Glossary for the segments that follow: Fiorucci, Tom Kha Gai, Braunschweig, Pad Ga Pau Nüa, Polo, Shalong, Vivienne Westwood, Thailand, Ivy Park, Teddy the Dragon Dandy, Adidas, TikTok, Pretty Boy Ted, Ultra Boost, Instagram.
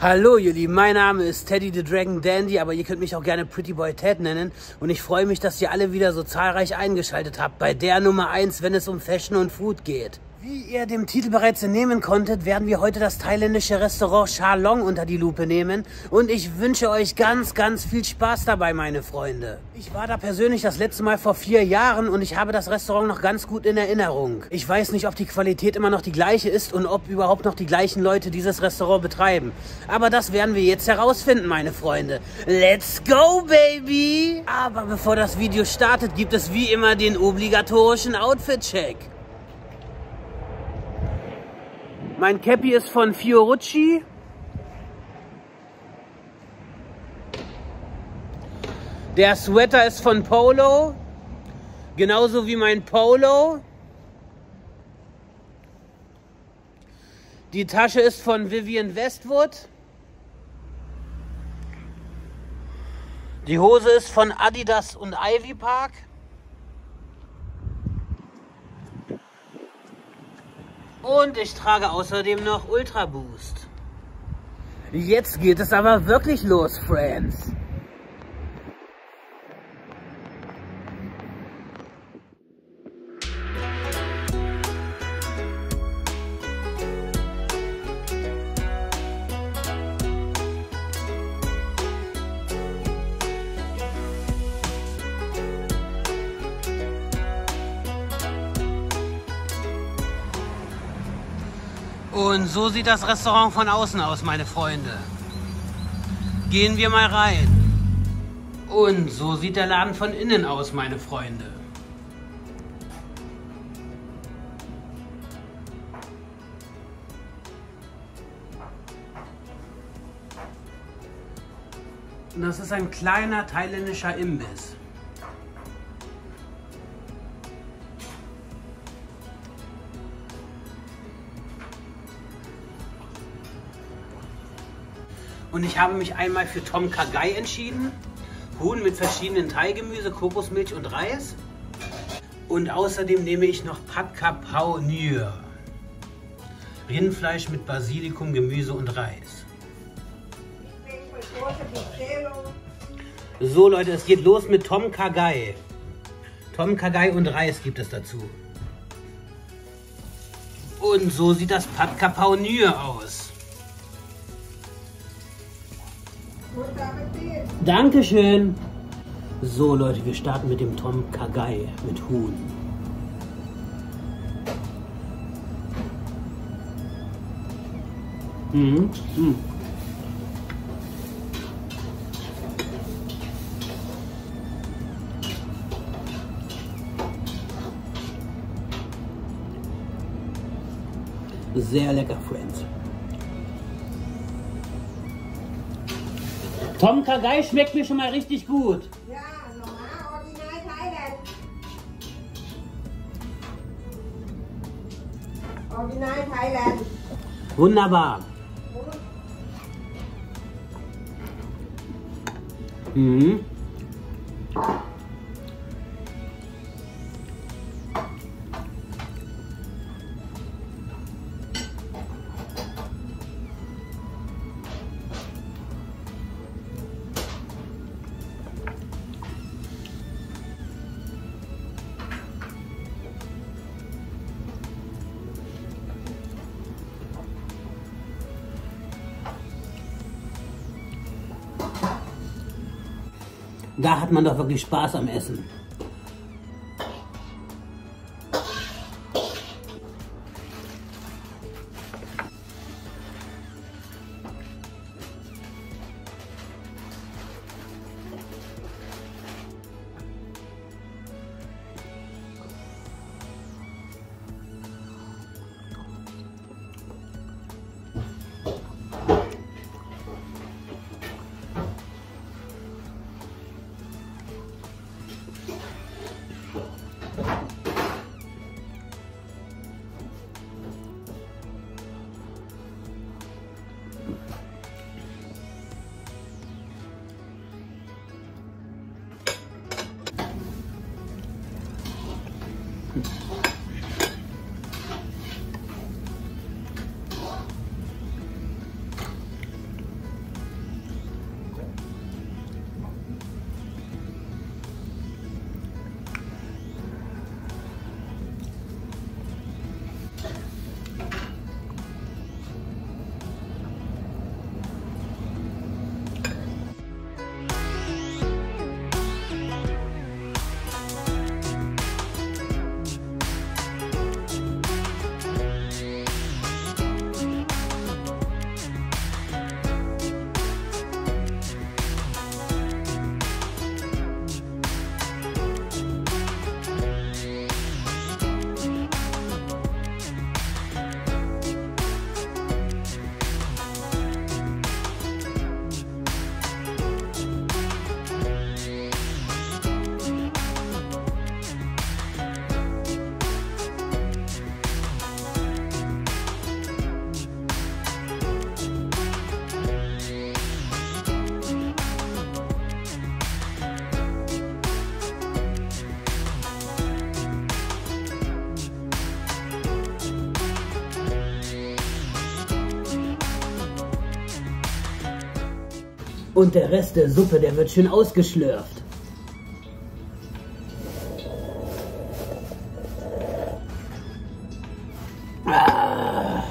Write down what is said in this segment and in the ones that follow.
Hallo ihr Lieben, mein Name ist Teddy the Dragon Dandy, aber ihr könnt mich auch gerne Pretty Boy Ted nennen und ich freue mich, dass ihr alle wieder so zahlreich eingeschaltet habt bei der Nummer 1, wenn es um Fashion und Food geht. Wie ihr dem Titel bereits entnehmen konntet, werden wir heute das thailändische Restaurant Shalong unter die Lupe nehmen. Und ich wünsche euch ganz, ganz viel Spaß dabei, meine Freunde. Ich war da persönlich das letzte Mal vor 4 Jahren und ich habe das Restaurant noch ganz gut in Erinnerung. Ich weiß nicht, ob die Qualität immer noch die gleiche ist und ob überhaupt noch die gleichen Leute dieses Restaurant betreiben. Aber das werden wir jetzt herausfinden, meine Freunde. Let's go, baby! Aber bevor das Video startet, gibt es wie immer den obligatorischen Outfit-Check. Mein Cappy ist von Fiorucci. Der Sweater ist von Polo. Genauso wie mein Polo. Die Tasche ist von Vivienne Westwood. Die Hose ist von Adidas und Ivy Park. Und ich trage außerdem noch Ultra Boost. Jetzt geht es aber wirklich los, Friends. Und so sieht das Restaurant von außen aus, meine Freunde. Gehen wir mal rein. Und so sieht der Laden von innen aus, meine Freunde. Und das ist ein kleiner thailändischer Imbiss. Und ich habe mich einmal für Tom Kha Gai entschieden. Huhn mit verschiedenen Thai-Gemüse, Kokosmilch und Reis. Und außerdem nehme ich noch Pad Ga Pau Nüa. Rindfleisch mit Basilikum, Gemüse und Reis. So Leute, es geht los mit Tom Kha Gai. Tom Kha Gai und Reis gibt es dazu. Und so sieht das Pad Ga Pau Nüa aus. Dankeschön. So Leute, wir starten mit dem Tom Kha Gai mit Huhn. Sehr lecker, Friends. Tom Kha Gai schmeckt mir schon mal richtig gut. Ja, normal, original Thailand. Original Thailand. Wunderbar. Mhm. Da hat man doch wirklich Spaß am Essen. Und der Rest der Suppe, der wird schön ausgeschlürft. Ah.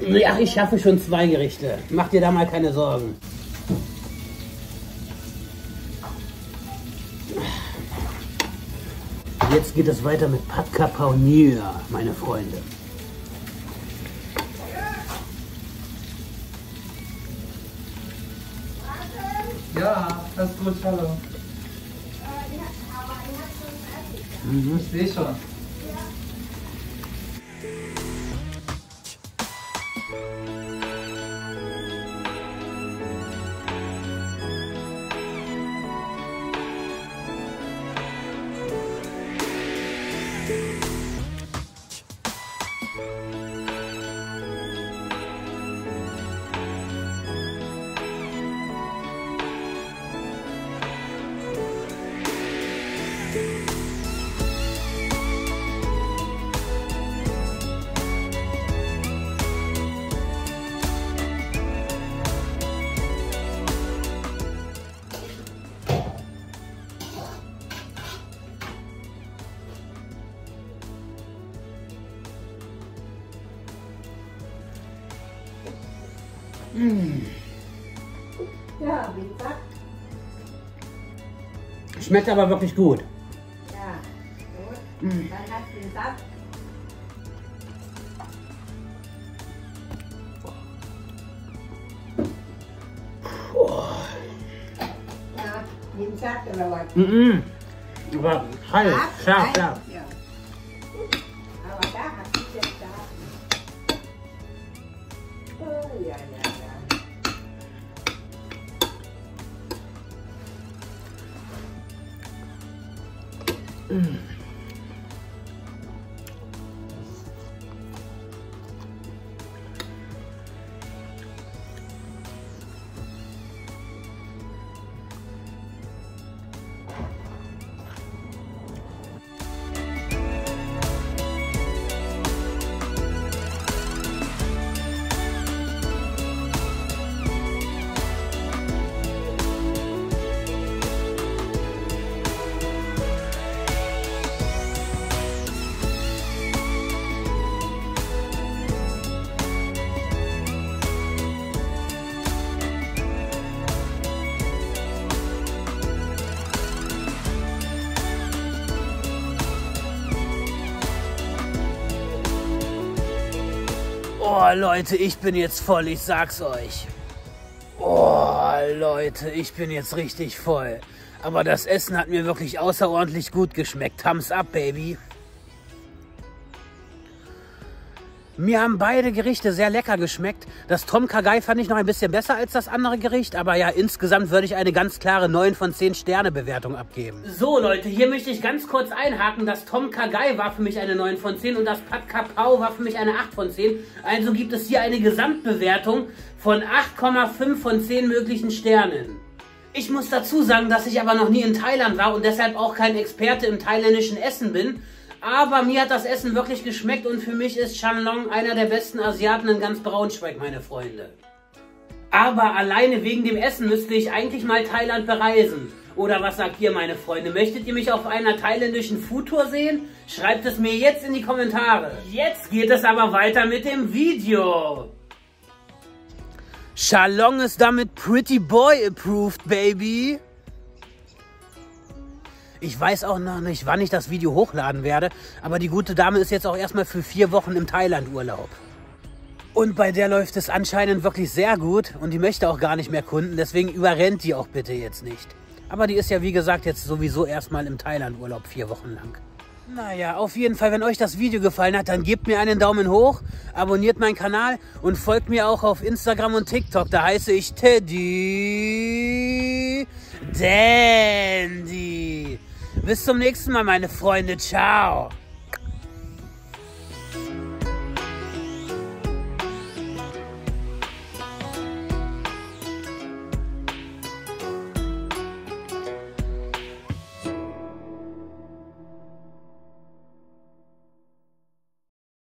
Ja, ich schaffe schon zwei Gerichte. Mach dir da mal keine Sorgen. Jetzt geht es weiter mit Pad Ga Pau Nüa, meine Freunde. Ja, das ist gut, Shalong. Mhm. Ich sehe schon. Ja, wie gesagt. Schmeckt aber wirklich gut. Ja, gut. Dann hat sie den Saft. Ja, den Saft oder was? Mhm. Aber heiß, scharf, scharf. Ja. Aber da hat sie den Saft. Oh, ja, ja. Oh Leute, ich bin jetzt voll, ich sag's euch. Oh Leute, ich bin jetzt richtig voll. Aber das Essen hat mir wirklich außerordentlich gut geschmeckt. Thumbs up, Baby. Mir haben beide Gerichte sehr lecker geschmeckt. Das Tom Kha Gai fand ich noch ein bisschen besser als das andere Gericht. Aber ja, insgesamt würde ich eine ganz klare 9 von 10 Sterne Bewertung abgeben. So Leute, hier möchte ich ganz kurz einhaken. Das Tom Kha Gai war für mich eine 9 von 10 und das Pad Ga Pau war für mich eine 8 von 10. Also gibt es hier eine Gesamtbewertung von 8,5 von 10 möglichen Sternen. Ich muss dazu sagen, dass ich aber noch nie in Thailand war und deshalb auch kein Experte im thailändischen Essen bin. Aber mir hat das Essen wirklich geschmeckt und für mich ist Shalong einer der besten Asiaten in ganz Braunschweig, meine Freunde. Aber alleine wegen dem Essen müsste ich eigentlich mal Thailand bereisen. Oder was sagt ihr, meine Freunde? Möchtet ihr mich auf einer thailändischen Foodtour sehen? Schreibt es mir jetzt in die Kommentare. Jetzt geht es aber weiter mit dem Video. Shalong ist damit Pretty Boy approved, Baby. Ich weiß auch noch nicht, wann ich das Video hochladen werde, aber die gute Dame ist jetzt auch erstmal für 4 Wochen im Thailand-Urlaub. Und bei der läuft es anscheinend wirklich sehr gut und die möchte auch gar nicht mehr Kunden, deswegen überrennt die auch bitte jetzt nicht. Aber die ist ja wie gesagt jetzt sowieso erstmal im Thailand-Urlaub 4 Wochen lang. Naja, auf jeden Fall, wenn euch das Video gefallen hat, dann gebt mir einen Daumen hoch, abonniert meinen Kanal und folgt mir auch auf Instagram und TikTok. Da heiße ich Teddy Dandy. Bis zum nächsten Mal, meine Freunde. Ciao.